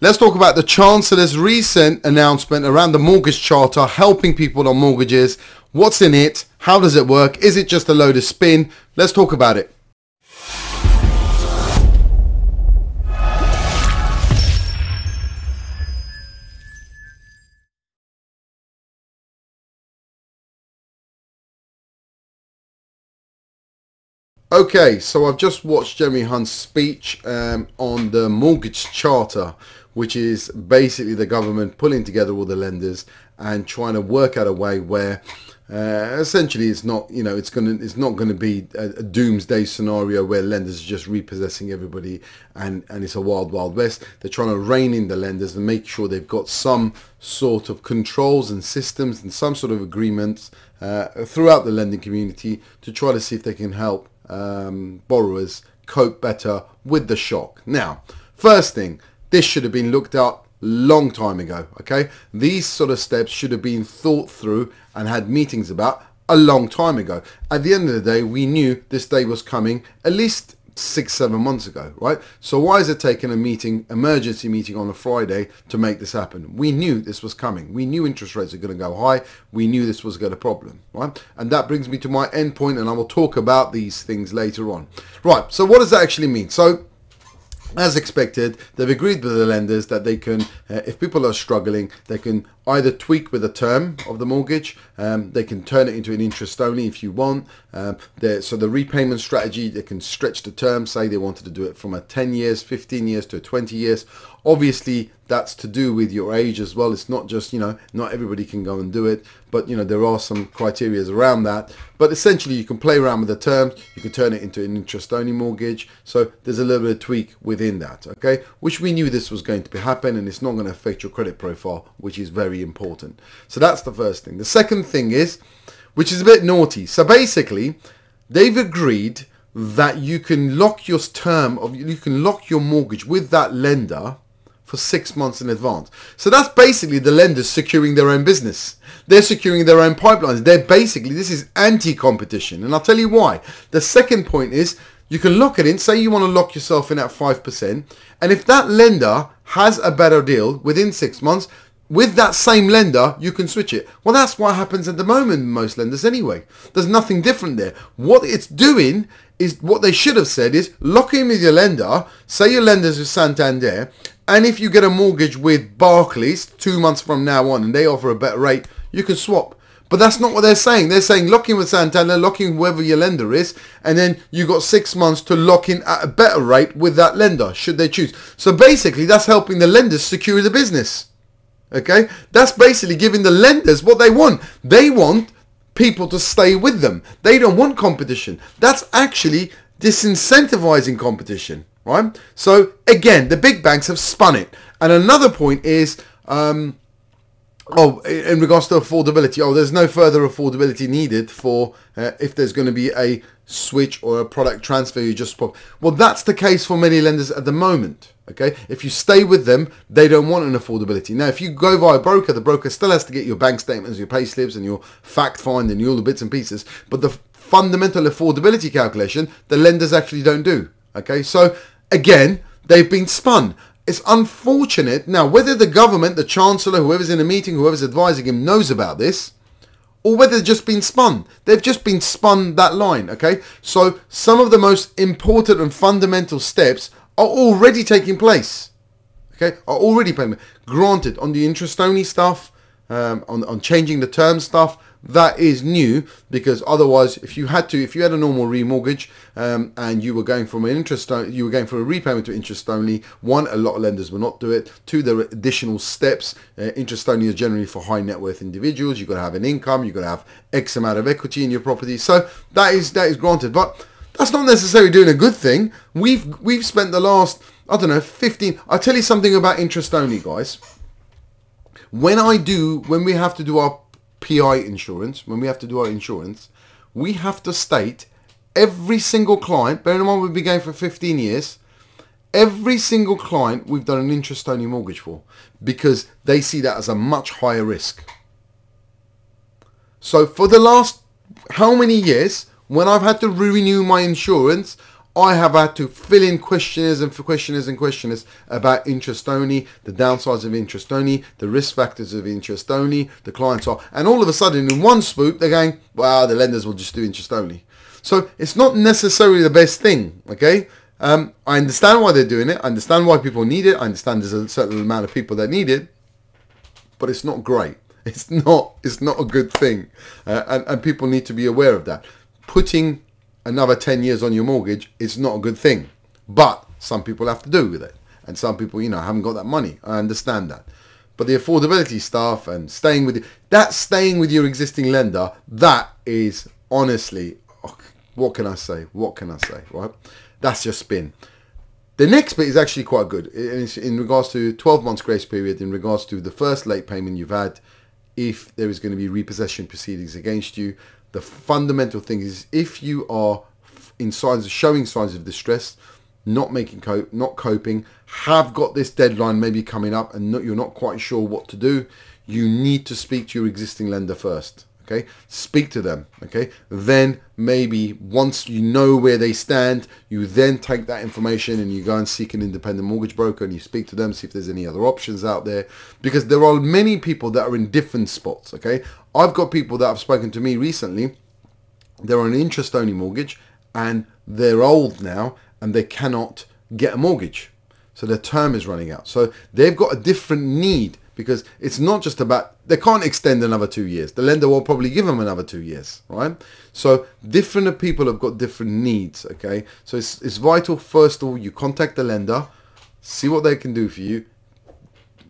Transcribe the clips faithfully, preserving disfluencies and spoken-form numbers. Let's talk about the Chancellor's recent announcement around the Mortgage Charter, helping people on mortgages. What's in it? How does it work? Is it just a load of spin? Let's talk about it. Okay, so I've just watched Jeremy Hunt's speech um, on the Mortgage Charter, which is basically the government pulling together all the lenders and trying to work out a way where uh, essentially it's not, you know, it's gonna, it's not going to be a, a doomsday scenario where lenders are just repossessing everybody and and it's a wild, wild west. They're trying to rein in the lenders and make sure they've got some sort of controls and systems and some sort of agreements uh, throughout the lending community to try to see if they can help Um, borrowers cope better with the shock. Now, first thing, this should have been looked at long time ago, okay? These sort of steps should have been thought through and had meetings about a long time ago. At the end of the day, we knew this day was coming at least six, seven months ago, right? So why is it taking a meeting, emergency meeting on a Friday to make this happen? We knew this was coming. We knew interest rates are going to go high. We knew this was going to be a problem, right? And that brings me to my end point, and I will talk about these things later on. Right, so what does that actually mean? So as expected, they've agreed with the lenders that they can, uh, if people are struggling, they can either tweak with the term of the mortgage, um, they can turn it into an interest only if you want. Um, so the repayment strategy, they can stretch the term, say they wanted to do it from a ten years, fifteen years to a twenty years. Obviously, that's to do with your age as well. It's not just, you know, not everybody can go and do it, but you know, there are some criteria around that. But essentially, you can play around with the terms, you can turn it into an interest only mortgage. So there's a little bit of tweak within that, okay? Which we knew this was going to happen, and it's not going to affect your credit profile, which is very important. So that's the first thing. The second thing is, which is a bit naughty. So basically, they've agreed that you can lock your term of you can lock your mortgage with that lender for six months in advance. So that's basically the lenders securing their own business. They're securing their own pipelines. They're basically, this is anti-competition. And I'll tell you why. The second point is, you can lock it in. Say you want to lock yourself in at five percent. And if that lender has a better deal within six months, with that same lender, you can switch it. Well, that's what happens at the moment in most lenders anyway. There's nothing different there. What it's doing is, what they should have said is, lock in with your lender. Say your lender's with Santander. And if you get a mortgage with Barclays two months from now on and they offer a better rate, you can swap. But that's not what they're saying. They're saying lock in with Santander, lock in whoever your lender is, and then you've got six months to lock in at a better rate with that lender, should they choose. So basically, that's helping the lenders secure the business. Okay, that's basically giving the lenders what they want. They want people to stay with them. They don't want competition. That's actually disincentivizing competition, right? So again, the big banks have spun it. And another point is, um, oh, in regards to affordability, oh, there's no further affordability needed for uh, if there's going to be a switch or a product transfer. You just pop. Well, that's the case for many lenders at the moment. Okay, if you stay with them, they don't want an affordability. Now, if you go via a broker, the broker still has to get your bank statements, your pay slips, and your fact find, and all the bits and pieces. But the fundamental affordability calculation, the lenders actually don't do. Okay, so again, they've been spun. It's unfortunate. Now, whether the government, the Chancellor, whoever's in a meeting, whoever's advising him knows about this, or whether they've just been spun. They've just been spun that line, okay? So some of the most important and fundamental steps are already taking place, okay? Are already payment. Granted, on the interest-only stuff, um, on, on changing the term stuff, that is new, because otherwise, if you had to, if you had a normal remortgage um, and you were going from an interest, you were going from a repayment to interest only. One, a lot of lenders will not do it. Two, there are additional steps. Uh, interest only is generally for high net worth individuals. You've got to have an income. You've got to have X amount of equity in your property. So that is that is granted, but that's not necessarily doing a good thing. We've we've spent the last I don't know fifteen. I'll tell you something about interest only, guys. When I do, when we have to do our P I insurance, when we have to do our insurance, we have to state every single client, bearing in mind we've been going for fifteen years, every single client we've done an interest only mortgage for, because they see that as a much higher risk. So for the last how many years, when I've had to renew my insurance, I have had to fill in questionnaires and questionnaires and questionnaires about interest only, the downsides of interest only, the risk factors of interest only, the clients are, and all of a sudden in one swoop they're going, wow, the lenders will just do interest only. So it's not necessarily the best thing, okay? Um, I understand why they're doing it. I understand why people need it. I understand there's a certain amount of people that need it, but it's not great. It's not, it's not a good thing. Uh, and, and people need to be aware of that. Putting another ten years on your mortgage is not a good thing, but some people have to do with it. And some people, you know, haven't got that money. I understand that. But the affordability stuff and staying with it, that staying with your existing lender, that is honestly, oh, what can I say? What can I say, right? That's your spin. The next bit is actually quite good. It's in regards to twelve months grace period, in regards to the first late payment you've had, if there is going to be repossession proceedings against you. The fundamental thing is, if you are in signs of showing signs of distress, not making cope, not coping, have got this deadline maybe coming up and not, you're not quite sure what to do, you need to speak to your existing lender first. Okay, speak to them, okay? Then maybe once you know where they stand, you then take that information and you go and seek an independent mortgage broker and you speak to them, see if there's any other options out there, because there are many people that are in different spots, okay? I've got people that have spoken to me recently, they're on an interest-only mortgage and they're old now and they cannot get a mortgage. So their term is running out. So they've got a different need, because it's not just about, they can't extend another two years. The lender will probably give them another two years, right? So different people have got different needs, okay? So it's, it's vital, first of all, you contact the lender, see what they can do for you,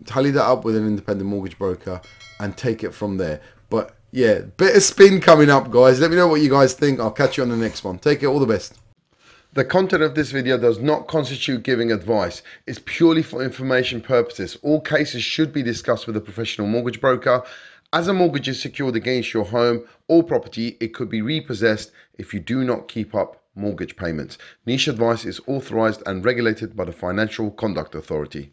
tally that up with an independent mortgage broker and take it from there. But yeah, bit of spin coming up, guys. Let me know what you guys think. I'll catch you on the next one. Take it, all the best. The content of this video does not constitute giving advice. It's purely for information purposes. All cases should be discussed with a professional mortgage broker. As a mortgage is secured against your home or property, it could be repossessed if you do not keep up mortgage payments. Niche Advice is authorized and regulated by the Financial Conduct Authority.